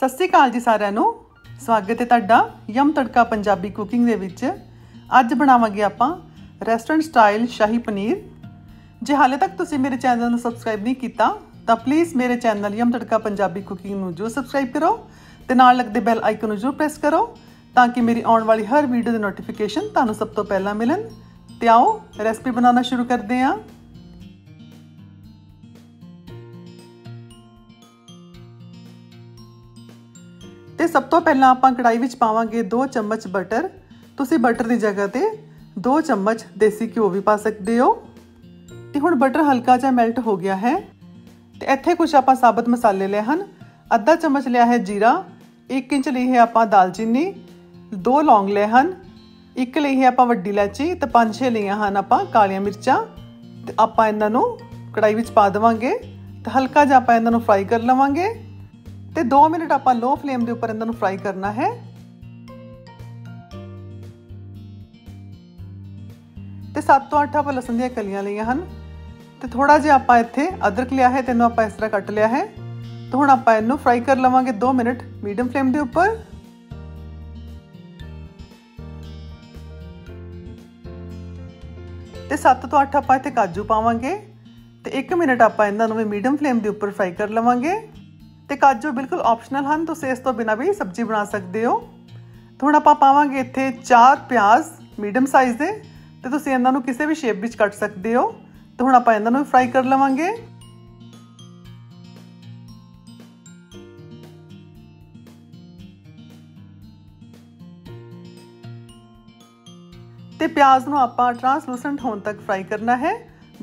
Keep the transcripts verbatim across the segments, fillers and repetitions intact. सत श्री अकाल जी सारिआं नूं स्वागत है तुहाडा यम तड़का पंजाबी कुकिंग दे विच। अज बनावांगे आपां रेस्टोरेंट स्टाइल शाही पनीर। जे हाले तक तुसीं मेरे चैनल नूं सबसक्राइब नहीं कीता तां प्लीज़ मेरे channel Yum Tadka Punjabi cooking नूं जरूर सबसक्राइब करो ते नाल लगदे बैल आइकन नूं जरूर प्रेस करो ताकि मेरी आने वाली हर वीडियो की नोटिफिकेशन तुहानूं सब तो पहला मिलन। ते आओ रेसिपी बनाना शुरू करदे आं। तो सब तो पहला आपां कढ़ाई में पावांगे दो चम्मच बटर। तुसी बटर की जगह पर दो चम्मच देसी घ्यो भी पा सकते हो। तो हुण बटर हल्का जा मेल्ट हो गया है। तो इत्थे कुछ आपां साबत मसाले ले हन। अद्धा चम्मच लिया है जीरा, एक इंच ली है आपां दालचीनी, दो लौंग ले हन, एक ली है आपां वड्डी इलायची ते पांच छे लिया हन आपां कालियां मिर्चां। ते आपां इन्हां नूं कढ़ाई में पा देवांगे ते हल्का जा आपां इन्हां नूं फ्राई कर लवांगे। तो दो मिनट आप लो फ्लेम के उपर इन्हों फ्राई करना है। तो सात तो अठ आप लसन दलियां लिया हैं। तो थोड़ा जि आप इतने अदरक लिया है, तेनों आप इस तरह कट लिया है। तो हम आप इनू फ्राई कर लवेंगे दो मिनट मीडियम फ्लेम के उपर। तो सात तो अठ आप इतने काजू पावे। तो एक मिनट आप इन्हों भी मीडियम फ्लेम के उपर फ्राई कर लवेंगे। तो काजू बिल्कुल ऑप्शनल हैं, तो इस तो बिना भी सब्जी बना सकते हो। थोड़ा आप पावांगे इत्थे चार प्याज मीडियम साइज़ के। तो तुसीं इन्हां नूं किसी भी शेप विच कट सकते हो। तो हुण आपां इन्हां नूं फ्राई कर लवांगे। तो प्याज नूं आपां ट्रांसलूसेंट होण तक फ्राई करना है।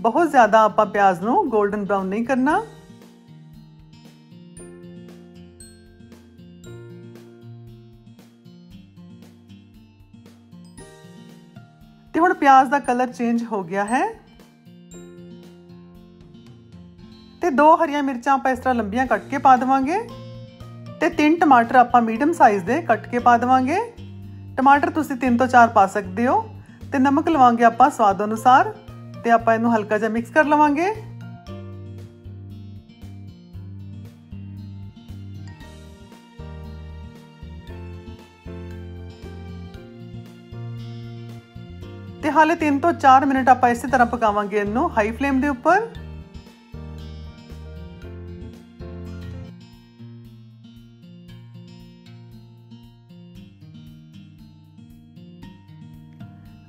बहुत ज़्यादा आपां प्याज नूं गोल्डन ब्राउन नहीं करना। तो हुण प्याज का कलर चेंज हो गया है। तो दो हरिया मिर्चा आप इस तरह लंबिया कट के पा देवांगे। तो तीन टमाटर आप मीडियम साइज़ के कट के पा देवांगे। टमाटर तुसी तीन तो चार पा सकते हो। तो नमक लवांगे आप स्वाद अनुसार। तो आप इनू हल्का जिहा मिक्स कर लवांगे। तो हाले तीन तो चार मिनट आप इस तरह पकावांगे इनू हाई फ्लेम के उपर।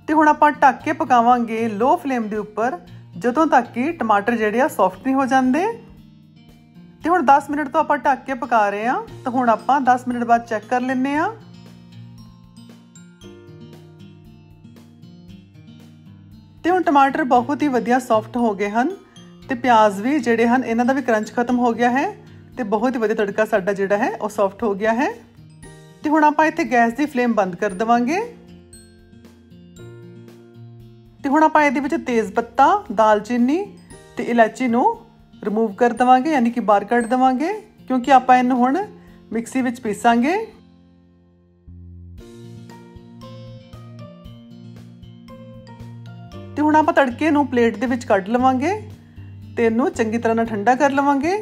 तो हुण आप ढक के पकावांगे लो फ्लेम के उपर जदों तक कि टमाटर जिहड़े आ सॉफ्ट नहीं हो जाते। तो हुण दस मिनट तो आप ढक के पका रहे हैं। तो हुण आप दस मिनट बाद चैक कर लैंदे आ। तो हुण टमाटर बहुत ही वधिया सॉफ्ट हो गए हैं। तो प्याज भी जिहड़े हैं इन्हां दा भी क्रंच खत्म हो गया है। तो बहुत ही वधिया तड़का साडा जिहड़ा है वह सॉफ्ट हो गया है। तो हुण आपां इत्थे गैस की फ्लेम बंद कर देवांगे। तो हुण आपां इहदे विच तेज़ पत्ता, दालचीनी ते इलायची नूं रिमूव कर देवांगे, यानी कि बाहर कढ देवांगे, क्योंकि आपां इहनूं हुण मिक्सी विच पीसांगे। तो हुण आप तड़के नूं प्लेट दे विच कढ लवांगे ते इनूं चंगी तरह नाल ठंडा कर लवांगे।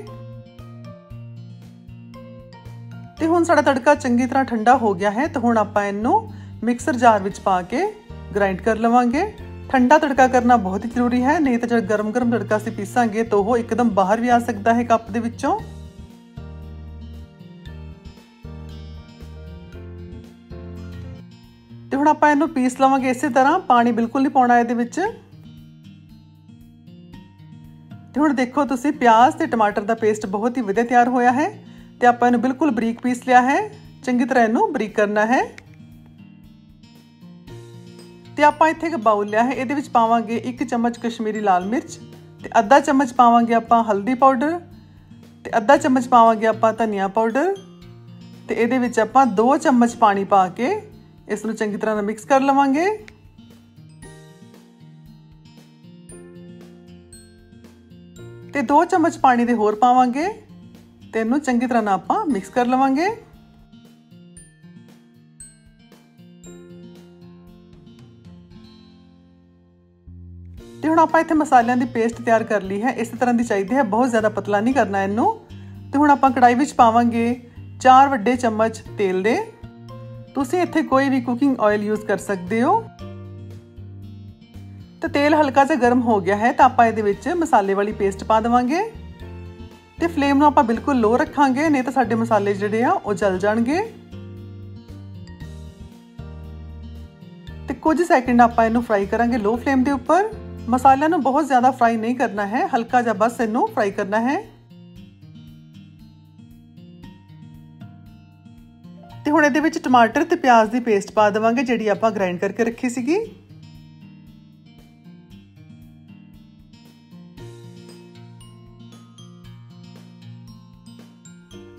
तो हुण साडा तड़का चंगी तरह ठंडा हो गया है। तो हुण आप इनूं मिक्सर जार विच पा के ग्राइंड कर लवांगे। ठंडा तड़का करना बहुत ही जरूरी है, नहीं तो जो गर्म गर्म तड़का असीं पीसांगे तो वो एकदम बाहर भी आ सकता है कप दे विचों। तो हुण आपां इहनूं पीस लवांगे इस तरह, पानी बिल्कुल नहीं पाउणा इहदे विच। तो हुण देखो तुसीं प्याज ते टमाटर दा पेस्ट बहुत ही वधिया तैयार होया है। ते आपां इहनूं बिल्कुल बरीक पीस लिया है। चंगी तरह इहनूं बरीक करना है। ते आपां इत्थे इक बाउल लिया है, इहदे विच पावांगे एक चम्मच कश्मीरी लाल मिर्च, ते अद्धा चम्मच पावांगे आपां हल्दी पाउडर, ते अद्धा चम्मच पावांगे आपां धनिया पाउडर, ते इहदे विच आपां दो चम्मच पानी पा के इस नूं चंगी तरह मिक्स कर लवांगे। ते दो चम्मच पानी दे होर पावांगे ते इनूं चंगी तरह आपां मिक्स कर लवांगे। ते हुण आपां इत्थे मसालियां दी पेस्ट तैयार कर ली है। इस तरह दी चाहिदी है, बहुत ज़्यादा पतला नहीं करना इनूं। ते हुण आपां कढ़ाई विच पावांगे चार वड्डे चम्मच तेल दे। तुसीं इत्थे कोई भी कुकिंग ऑयल यूज कर सकते हो। तो तेल हल्का जिहा गर्म हो गया है तो आपां इहदे विच मसाले वाली पेस्ट पा देवांगे। तो फ्लेम नूं आपां बिल्कुल लो रखांगे, नहीं तो साडे मसाले जिहड़े आ ओह जल जाणगे। तो कुछ सैकेंड आपां इहनूं फ्राई करांगे लो फ्लेम के उपर। मसालियां नूं बहुत ज़्यादा फ्राई नहीं करना है, हल्का जिहा बस इहनूं फ्राई करना है। तो हुण इहदे विच टमाटर ते प्याज की पेस्ट पा देवांगे जिहड़ी आपां ग्राइंड करके रखी सीगी।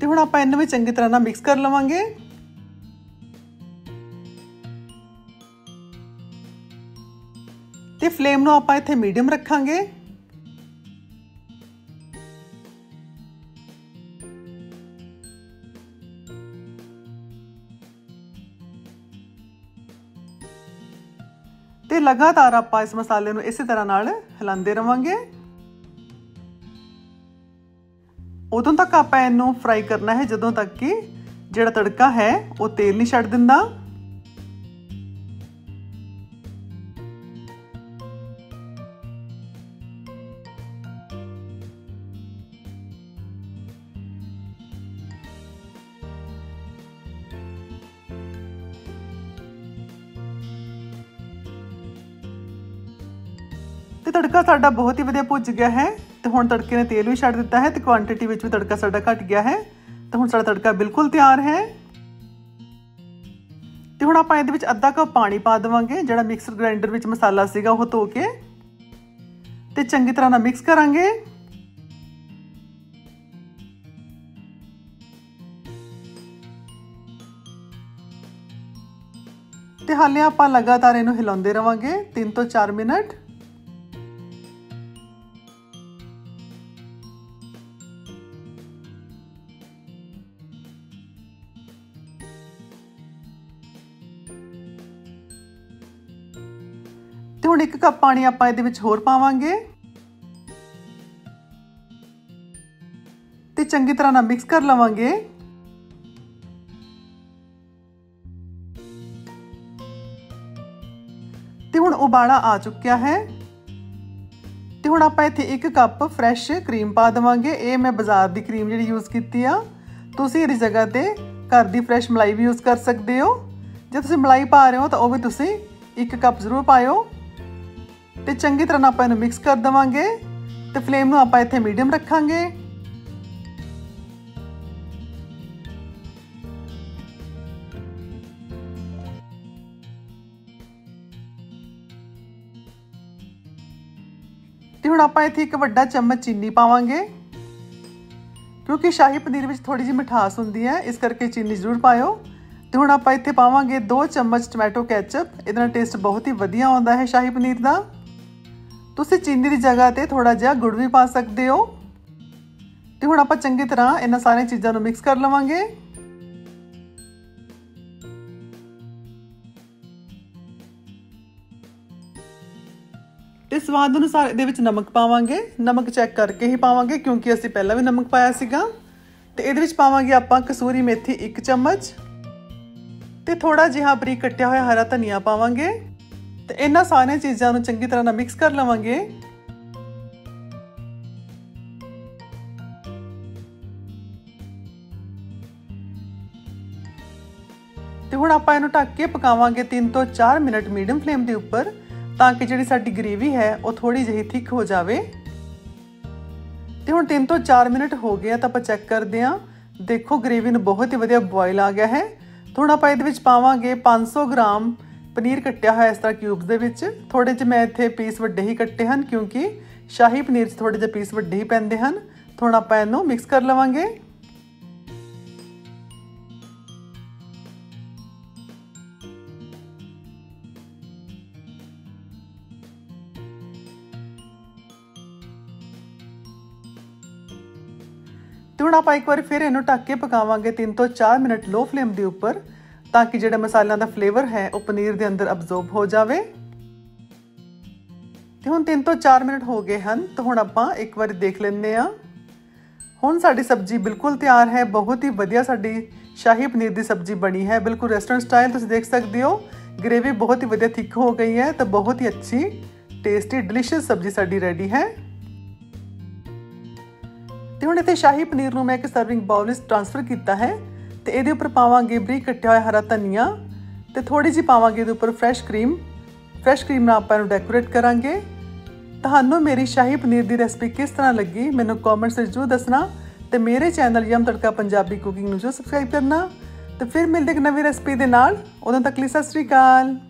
तो हुण आपां इन्हां नूं चंगी तरह नाल मिक्स कर लवांगे। तो फ्लेम नूं आपां इत्थे मीडियम रखांगे। तो लगातार आपां इस मसाले नूं इस तरह नाल हिलांदे रहांगे। उदों तक आपां इहनूं फ्राई करना है जदों तक कि जिहड़ा तड़का है वह तेल नहीं छड्ड दिंदा। तो तड़का साडा बहुत ही वधिया भुज गया है। तो हुण तड़के ने तेल भी छड्ड दिता है तो क्वांटिटी विच भी तड़का साडा घट गया है। तो हुण साडा तड़का बिल्कुल तैयार है। तो हुण आपां इहदे विच अद्धा कप पानी पा देवांगे जिहड़ा मिक्सर ग्राइंडर विच मसाला सीगा ओह धो के। तो चंगी तरह नाल मिक्स करांगे। तो हाले आपां लगातार इहनूं हिलाउंदे रहांगे तीन तो चार मिनट। तो हुण एक कप पानी आपां इहदे विच होर पावांगे। तो चंगी तरह नाल मिक्स कर लवांगे। तो हुण उबाला आ चुक्या है। तो हुण आपां इत्थे एक कप फ्रैश क्रीम पा देवांगे। ये मैं बाज़ार दी क्रीम जिहड़ी यूज़ कीती आ, तुसीं इहदी जगह ते घर दी फ्रैश मलाई भी यूज़ कर सकदे हो। जे तुसीं मलाई पा रहे हो तो वह भी तुसीं एक कप जरूर पाओ। तो चंगी तरह नाल आपां इहनूं मिक्स कर देवांगे। तो फ्लेम नूं आपां इत्थे मीडियम रखांगे। तो हुण आपां इत्थे एक वड्डा चम्मच चीनी पावांगे, क्योंकि शाही पनीर विच थोड़ी जी मिठास हुंदी है इस करके चीनी जरूर पाओ। तो हुण आपां इत्थे पावांगे दो चम्मच टमैटो कैचअप। इहदे नाल टेस्ट बहुत ही वधिया आउंदा है शाही पनीर दा। तुसीं चीनी दी जगह ते थोड़ा जिहा गुड़ भी पा सकदे हो। तो हुण आपां चंगी तरह इन्हां सारीआं चीज़ां नूं मिक्स कर लवांगे। ते स्वाद अनुसार इहदे विच नमक पावांगे। नमक चैक करके ही पावांगे क्योंकि असीं पहलां भी नमक पाया सीगा। ते इहदे विच पावांगे आपां कसूरी मेथी एक चम्मच ते थोड़ा जिहा बरीक कट्टिया होया हरा धनिया पावांगे। तो इन्हां सारियां चीज़ां नूं चंगी तरह नाल मिक्स कर लवांगे। तो हुण आपां इहनूं ढक के पकावांगे तीन तो चार मिनट मीडियम फ्लेम के उपर, ताकि जिहड़ी साडी ग्रेवी है वह थोड़ी जी थिक हो जाए। तो हुण तीन तो चार मिनट हो गए तो आपां चैक करदे आं। देखो ग्रेवी नूं बहुत ही वधिया बॉयल आ गया है। थोड़ा आपां इहदे विच पावांगे पाँच सौ ग्राम पनीर कट्टिया होया इस तरह क्यूब्स दे विच। थोड़े जिहे मैं इत्थे पीस वड्डे ही कट्टे हैं क्योंकि शाही पनीर च थोड़े जिहे पीस वड्डे ही पैंदे हैं। थोड़ा आपां इहनूं मिक्स कर लवांगे। तो हुण आपां एक बार फिर इहनूं ढक के पकावांगे तीन तो चार मिनट लो फ्लेम के उपर, ताकि जिहड़ा मसालों का फ्लेवर है वह पनीर के अंदर अब्जॉर्ब हो जाए। तो हुण तीन तो चार मिनट हो गए हैं। तो हुण आपां एक बार देख लैंदे आं। ਹੁਣ ਸਾਡੀ ਸਬਜ਼ੀ ਬਿਲਕੁਲ ਤਿਆਰ ਹੈ। ਬਹੁਤ ਹੀ ਵਧੀਆ ਸਾਡੀ ਸ਼ਾਹੀ ਪਨੀਰ ਦੀ ਸਬਜ਼ੀ ਬਣੀ ਹੈ ਬਿਲਕੁਲ ਰੈਸਟੋਰੈਂਟ ਸਟਾਈਲ। ਤੁਸੀਂ ਦੇਖ ਸਕਦੇ ਹੋ ग्रेवी बहुत ही बढ़िया थिक हो गई है। तो बहुत ही अच्छी टेस्टी डिलीशियस सब्जी साड़ी रेडी है। तो हम इतने शाही पनीर में एक सर्विंग बाउल ट्रांसफर किया है। तो ये उपर पावे बरीक कट्टिया हुआ हरा धनिया, तो थोड़ी जी पावे ये उपर फ्रैश क्रीम। फ्रैश क्रीम में आप डेकोरेट करा। तो मेरी शाही पनीर की रेसिपी किस तरह लगी मैंने कॉमेंट्स जरूर दसना। तो मेरे channel Yum Tadka Punjabi cooking जो सबसक्राइब करना। तो फिर मिलते एक नवी रेसिपी के नाल। उदों तक सत श्री अकाल।